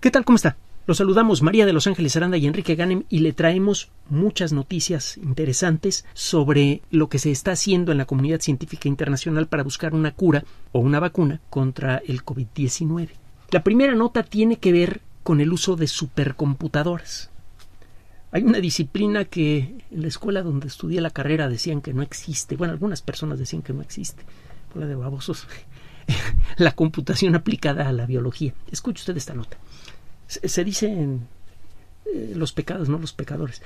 ¿Qué tal? ¿Cómo está? Los saludamos María de Los Ángeles Aranda y Enrique Ganem y le traemos muchas noticias interesantes sobre lo que se está haciendo en la comunidad científica internacional para buscar una cura o una vacuna contra el COVID-19. La primera nota tiene que ver con el uso de supercomputadoras. Hay una disciplina que en la escuela donde estudié la carrera decían que no existe. Bueno, algunas personas decían que no existe. Bola de babosos. La computación aplicada a la biología. Escuche usted esta nota. Se dicen los pecados, no los pecadores.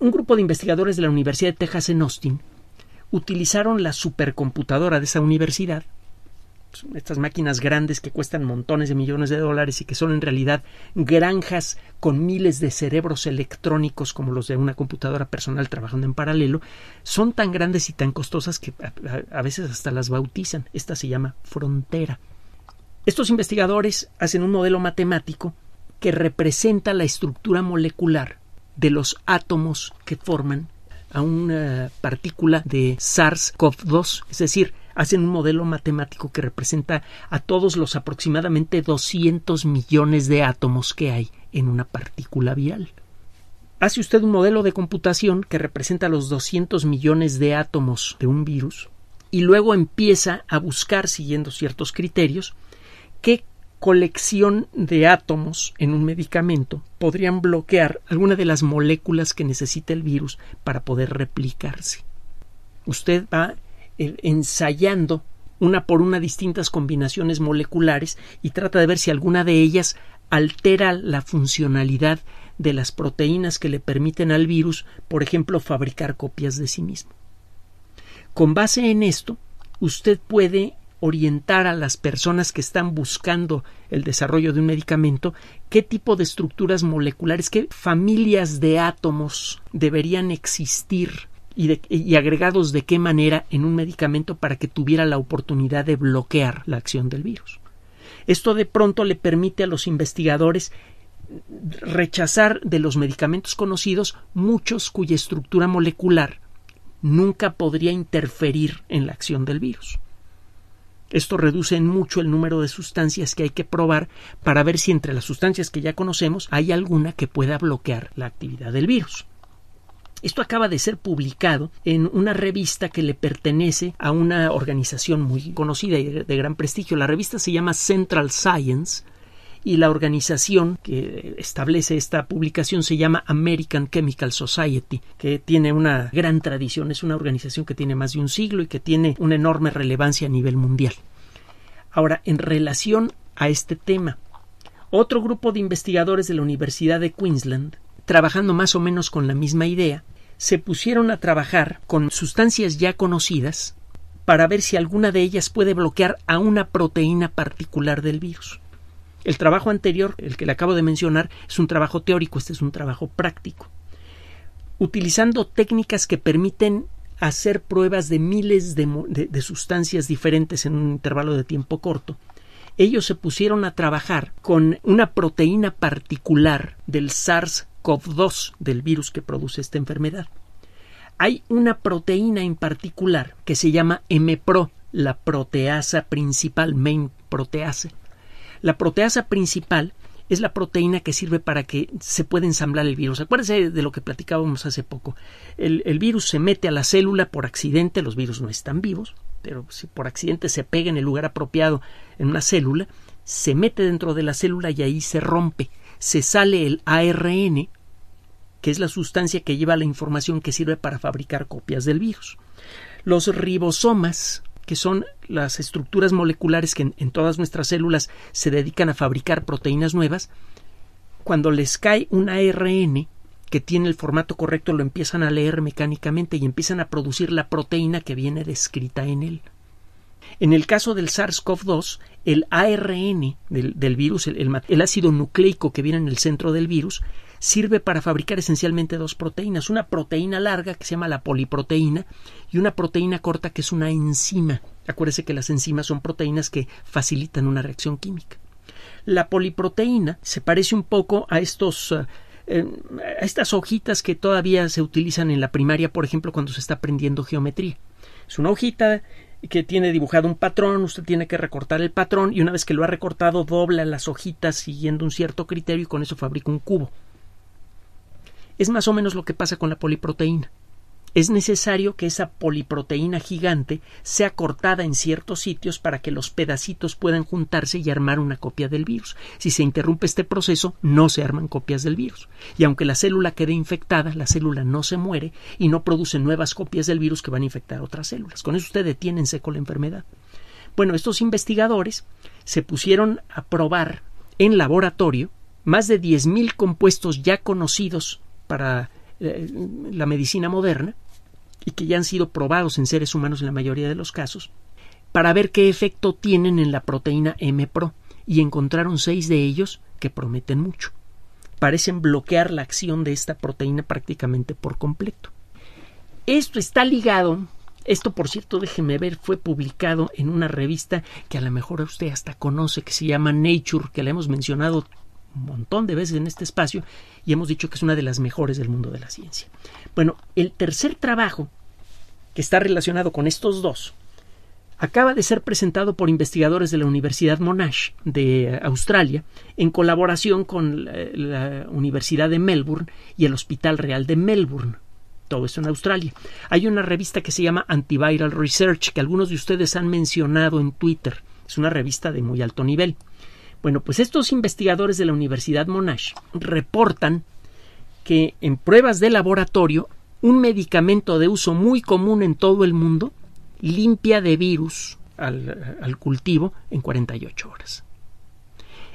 Un grupo de investigadores de la Universidad de Texas en Austin utilizaron la supercomputadora de esa universidad, estas máquinas grandes que cuestan montones de millones de dólares y que son en realidad granjas con miles de cerebros electrónicos como los de una computadora personal trabajando en paralelo. Son tan grandes y tan costosas que a veces hasta las bautizan. Esta se llama Frontera. Estos investigadores hacen un modelo matemático que representa la estructura molecular de los átomos que forman a una partícula de SARS-CoV-2, es decir, hacen un modelo matemático que representa a todos los aproximadamente 200 millones de átomos que hay en una partícula viral. Hace usted un modelo de computación que representa los 200 millones de átomos de un virus y luego empieza a buscar, siguiendo ciertos criterios, qué colección de átomos en un medicamento podrían bloquear alguna de las moléculas que necesita el virus para poder replicarse. Usted va ensayando una por una distintas combinaciones moleculares y trata de ver si alguna de ellas altera la funcionalidad de las proteínas que le permiten al virus, por ejemplo, fabricar copias de sí mismo. Con base en esto, usted puede orientar a las personas que están buscando el desarrollo de un medicamento qué tipo de estructuras moleculares, qué familias de átomos deberían existir y agregados de qué manera en un medicamento para que tuviera la oportunidad de bloquear la acción del virus. Esto de pronto le permite a los investigadores rechazar de los medicamentos conocidos muchos cuya estructura molecular nunca podría interferir en la acción del virus. Esto reduce en mucho el número de sustancias que hay que probar para ver si entre las sustancias que ya conocemos hay alguna que pueda bloquear la actividad del virus. Esto acaba de ser publicado en una revista que le pertenece a una organización muy conocida y de gran prestigio. La revista se llama Central Science y la organización que establece esta publicación se llama American Chemical Society, que tiene una gran tradición. Es una organización que tiene más de un siglo y que tiene una enorme relevancia a nivel mundial. Ahora, en relación a este tema, otro grupo de investigadores de la Universidad de Queensland, trabajando más o menos con la misma idea, se pusieron a trabajar con sustancias ya conocidas para ver si alguna de ellas puede bloquear a una proteína particular del virus. El trabajo anterior, el que le acabo de mencionar, es un trabajo teórico, este es un trabajo práctico. Utilizando técnicas que permiten hacer pruebas de miles de sustancias diferentes en un intervalo de tiempo corto, ellos se pusieron a trabajar con una proteína particular del SARS-CoV-2, del virus que produce esta enfermedad. Hay una proteína en particular que se llama Mpro, la proteasa principal, main protease. La proteasa principal es la proteína que sirve para que se pueda ensamblar el virus. Acuérdense de lo que platicábamos hace poco. El virus se mete a la célula por accidente, los virus no están vivos, pero si por accidente se pega en el lugar apropiado en una célula, se mete dentro de la célula y ahí se rompe. Se sale el ARN, que es la sustancia que lleva la información que sirve para fabricar copias del virus. Los ribosomas, que son las estructuras moleculares que en todas nuestras células se dedican a fabricar proteínas nuevas, cuando les cae un ARN que tiene el formato correcto, lo empiezan a leer mecánicamente y empiezan a producir la proteína que viene descrita en él. En el caso del SARS-CoV-2, el ARN del virus, el ácido nucleico que viene en el centro del virus, sirve para fabricar esencialmente dos proteínas, una proteína larga que se llama la poliproteína y una proteína corta que es una enzima. Acuérdese que las enzimas son proteínas que facilitan una reacción química. La poliproteína se parece un poco a estas hojitas que todavía se utilizan en la primaria, por ejemplo, cuando se está aprendiendo geometría. Es una hojita que tiene dibujado un patrón, usted tiene que recortar el patrón y una vez que lo ha recortado dobla las hojitas siguiendo un cierto criterio y con eso fabrica un cubo. Es más o menos lo que pasa con la poliproteína. Es necesario que esa poliproteína gigante sea cortada en ciertos sitios para que los pedacitos puedan juntarse y armar una copia del virus. Si se interrumpe este proceso, no se arman copias del virus. Y aunque la célula quede infectada, la célula no se muere y no produce nuevas copias del virus que van a infectar otras células. Con eso usted detiene en seco la enfermedad. Bueno, estos investigadores se pusieron a probar en laboratorio más de 10,000 compuestos ya conocidos para la medicina moderna y que ya han sido probados en seres humanos en la mayoría de los casos para ver qué efecto tienen en la proteína Mpro, y encontraron 6 de ellos que prometen mucho. Parecen bloquear la acción de esta proteína prácticamente por completo. Esto está ligado, esto por cierto déjeme ver, fue publicado en una revista que a lo mejor usted hasta conoce que se llama Nature, que la hemos mencionado un montón de veces en este espacio y hemos dicho que es una de las mejores del mundo de la ciencia. Bueno, el tercer trabajo que está relacionado con estos dos acaba de ser presentado por investigadores de la Universidad Monash de Australia en colaboración con la Universidad de Melbourne y el Hospital Real de Melbourne. Todo esto en Australia. Hay una revista que se llama Antiviral Research que algunos de ustedes han mencionado en Twitter. Es una revista de muy alto nivel. Bueno, pues estos investigadores de la Universidad Monash reportan que en pruebas de laboratorio un medicamento de uso muy común en todo el mundo limpia de virus al cultivo en 48 horas.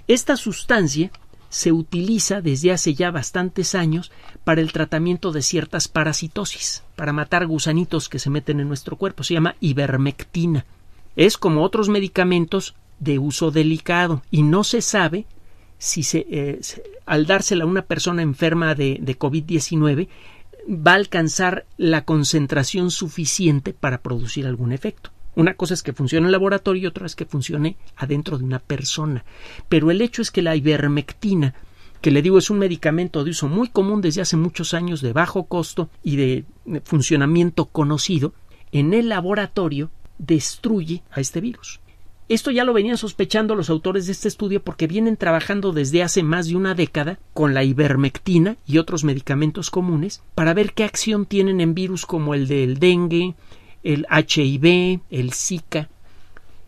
Esta sustancia se utiliza desde hace ya bastantes años para el tratamiento de ciertas parasitosis, para matar gusanitos que se meten en nuestro cuerpo. Se llama ivermectina. Es como otros medicamentos de uso delicado y no se sabe si al dársela a una persona enferma de COVID-19 va a alcanzar la concentración suficiente para producir algún efecto. Una cosa es que funcione en laboratorio y otra es que funcione adentro de una persona. Pero el hecho es que la ivermectina, que le digo es un medicamento de uso muy común desde hace muchos años, de bajo costo y de funcionamiento conocido, en el laboratorio destruye a este virus. Esto ya lo venían sospechando los autores de este estudio porque vienen trabajando desde hace más de una década con la ivermectina y otros medicamentos comunes para ver qué acción tienen en virus como el del dengue, el HIV, el Zika.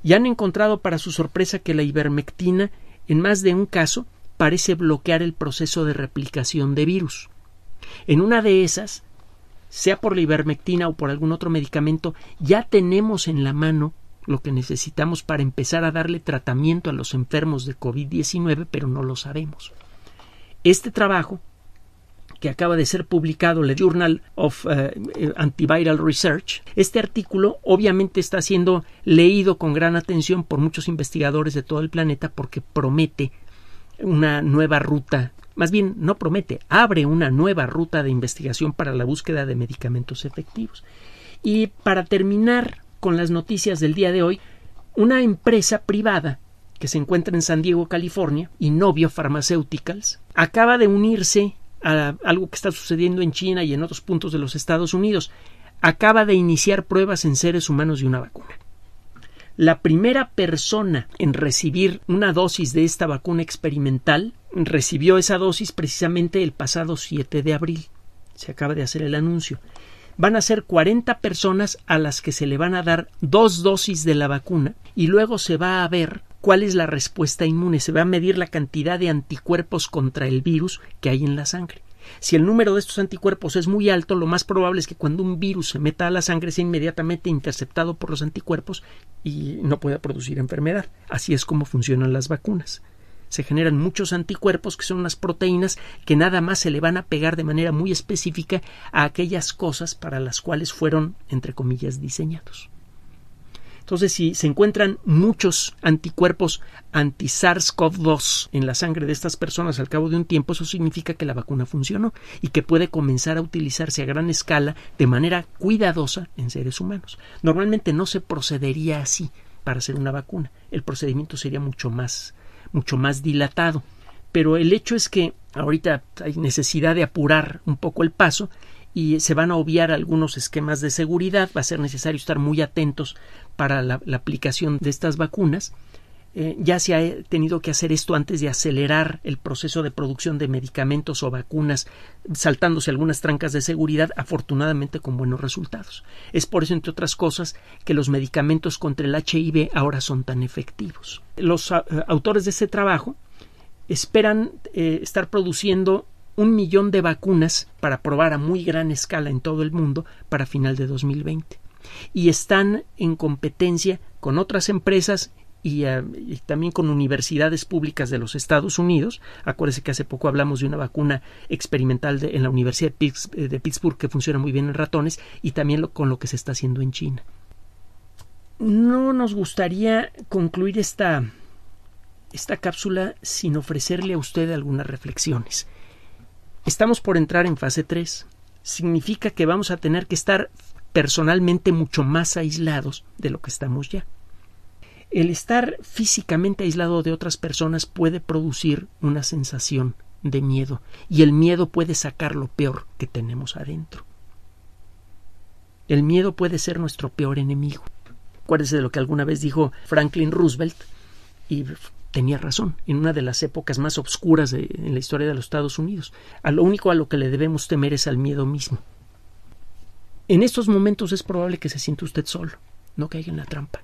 Y han encontrado para su sorpresa que la ivermectina en más de un caso parece bloquear el proceso de replicación de virus. En una de esas, sea por la ivermectina o por algún otro medicamento, ya tenemos en la mano lo que necesitamos para empezar a darle tratamiento a los enfermos de COVID-19, pero no lo sabemos. Este trabajo, que acaba de ser publicado en el Journal of Antiviral Research, este artículo obviamente está siendo leído con gran atención por muchos investigadores de todo el planeta porque promete una nueva ruta, más bien no promete, abre una nueva ruta de investigación para la búsqueda de medicamentos efectivos. Y para terminar con las noticias del día de hoy, una empresa privada que se encuentra en San Diego, California, y Novio Pharmaceuticals, acaba de unirse a algo que está sucediendo en China y en otros puntos de los Estados Unidos. Acaba de iniciar pruebas en seres humanos de una vacuna. La primera persona en recibir una dosis de esta vacuna experimental recibió esa dosis precisamente el pasado 7 de abril. Se acaba de hacer el anuncio. Van a ser 40 personas a las que se le van a dar 2 dosis de la vacuna y luego se va a ver cuál es la respuesta inmune. Se va a medir la cantidad de anticuerpos contra el virus que hay en la sangre. Si el número de estos anticuerpos es muy alto, lo más probable es que cuando un virus se meta a la sangre sea inmediatamente interceptado por los anticuerpos y no pueda producir enfermedad. Así es como funcionan las vacunas. Se generan muchos anticuerpos que son las proteínas que nada más se le van a pegar de manera muy específica a aquellas cosas para las cuales fueron, entre comillas, diseñados. Entonces, si se encuentran muchos anticuerpos anti-SARS-CoV-2 en la sangre de estas personas al cabo de un tiempo, eso significa que la vacuna funcionó y que puede comenzar a utilizarse a gran escala de manera cuidadosa en seres humanos. Normalmente no se procedería así para hacer una vacuna. El procedimiento sería mucho más dilatado, pero el hecho es que ahorita hay necesidad de apurar un poco el paso y se van a obviar algunos esquemas de seguridad. Va a ser necesario estar muy atentos para la aplicación de estas vacunas. Ya se ha tenido que hacer esto antes de acelerar el proceso de producción de medicamentos o vacunas, saltándose algunas trancas de seguridad, afortunadamente con buenos resultados. Es por eso, entre otras cosas, que los medicamentos contra el HIV ahora son tan efectivos. Los autores de este trabajo esperan estar produciendo 1 millón de vacunas para probar a muy gran escala en todo el mundo para final de 2020. Y están en competencia con otras empresas y también con universidades públicas de los Estados Unidos. Acuérdense que hace poco hablamos de una vacuna experimental en la Universidad de Pittsburgh que funciona muy bien en ratones, y también con lo que se está haciendo en China. No nos gustaría concluir esta cápsula sin ofrecerle a usted algunas reflexiones. Estamos por entrar en fase 3. Significa que vamos a tener que estar personalmente mucho más aislados de lo que estamos ya. El estar físicamente aislado de otras personas puede producir una sensación de miedo, y el miedo puede sacar lo peor que tenemos adentro. El miedo puede ser nuestro peor enemigo. Acuérdese de lo que alguna vez dijo Franklin Roosevelt, y tenía razón, en una de las épocas más oscuras en la historia de los Estados Unidos. Lo único a lo que le debemos temer es al miedo mismo. En estos momentos es probable que se sienta usted solo, no caiga en la trampa.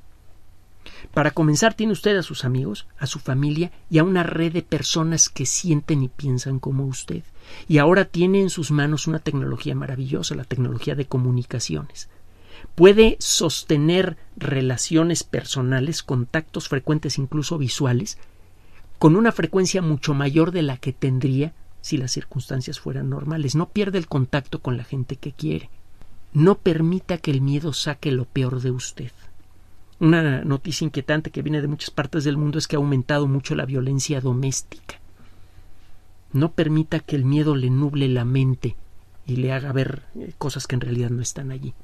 Para comenzar, tiene usted a sus amigos, a su familia y a una red de personas que sienten y piensan como usted. Y ahora tiene en sus manos una tecnología maravillosa, la tecnología de comunicaciones. Puede sostener relaciones personales, contactos frecuentes, incluso visuales, con una frecuencia mucho mayor de la que tendría si las circunstancias fueran normales. No pierde el contacto con la gente que quiere. No permita que el miedo saque lo peor de usted. Una noticia inquietante que viene de muchas partes del mundo es que ha aumentado mucho la violencia doméstica. No permita que el miedo le nuble la mente y le haga ver cosas que en realidad no están allí.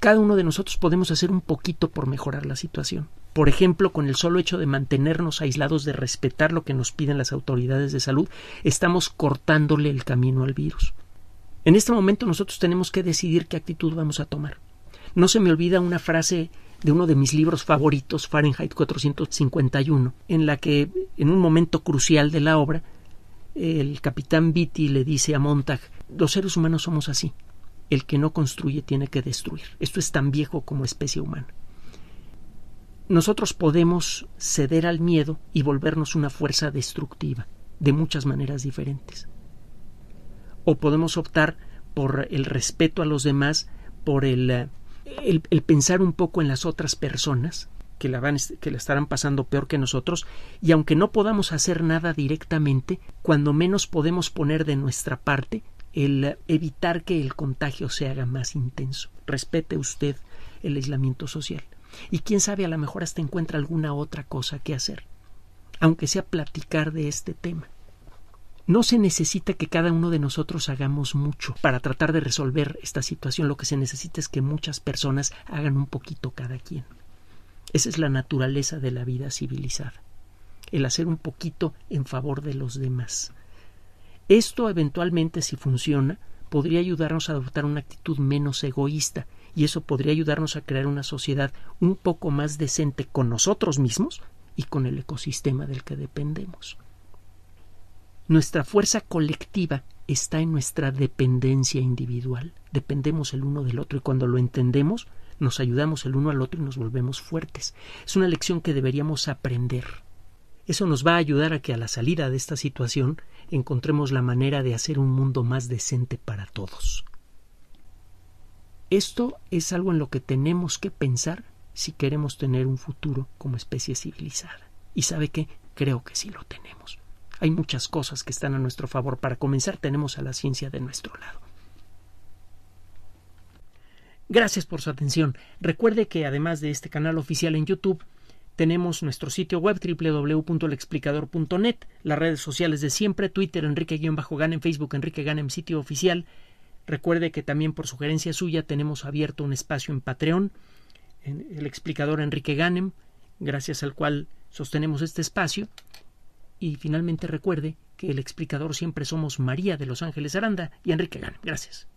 Cada uno de nosotros podemos hacer un poquito por mejorar la situación. Por ejemplo, con el solo hecho de mantenernos aislados, de respetar lo que nos piden las autoridades de salud, estamos cortándole el camino al virus. En este momento nosotros tenemos que decidir qué actitud vamos a tomar. No se me olvida una frase de uno de mis libros favoritos, Fahrenheit 451, en la que, en un momento crucial de la obra, el capitán Beatty le dice a Montag: los seres humanos somos así, el que no construye tiene que destruir. Esto es tan viejo como especie humana. Nosotros podemos ceder al miedo y volvernos una fuerza destructiva, de muchas maneras diferentes. O podemos optar por el respeto a los demás, por el pensar un poco en las otras personas que la estarán pasando peor que nosotros, y aunque no podamos hacer nada directamente, cuando menos podemos poner de nuestra parte el evitar que el contagio se haga más intenso. Respete usted el aislamiento social. Y quién sabe, a lo mejor hasta encuentra alguna otra cosa que hacer, aunque sea platicar de este tema. No se necesita que cada uno de nosotros hagamos mucho para tratar de resolver esta situación. Lo que se necesita es que muchas personas hagan un poquito cada quien. Esa es la naturaleza de la vida civilizada, el hacer un poquito en favor de los demás. Esto eventualmente, si funciona, podría ayudarnos a adoptar una actitud menos egoísta, y eso podría ayudarnos a crear una sociedad un poco más decente con nosotros mismos y con el ecosistema del que dependemos. Nuestra fuerza colectiva está en nuestra dependencia individual. Dependemos el uno del otro, y cuando lo entendemos, nos ayudamos el uno al otro y nos volvemos fuertes. Es una lección que deberíamos aprender. Eso nos va a ayudar a que, a la salida de esta situación, encontremos la manera de hacer un mundo más decente para todos. Esto es algo en lo que tenemos que pensar si queremos tener un futuro como especie civilizada. ¿Y sabe qué? Creo que sí lo tenemos. Hay muchas cosas que están a nuestro favor. Para comenzar, tenemos a la ciencia de nuestro lado. Gracias por su atención. Recuerde que, además de este canal oficial en YouTube, tenemos nuestro sitio web www.elexplicador.net, las redes sociales de siempre: Twitter, Enrique-Ganem, Facebook, Enrique Ganem, sitio oficial. Recuerde que también, por sugerencia suya, tenemos abierto un espacio en Patreon, en El Explicador Enrique Ganem, gracias al cual sostenemos este espacio. Y finalmente, recuerde que El Explicador siempre somos María de Los Ángeles Aranda y Enrique Ganem. Gracias.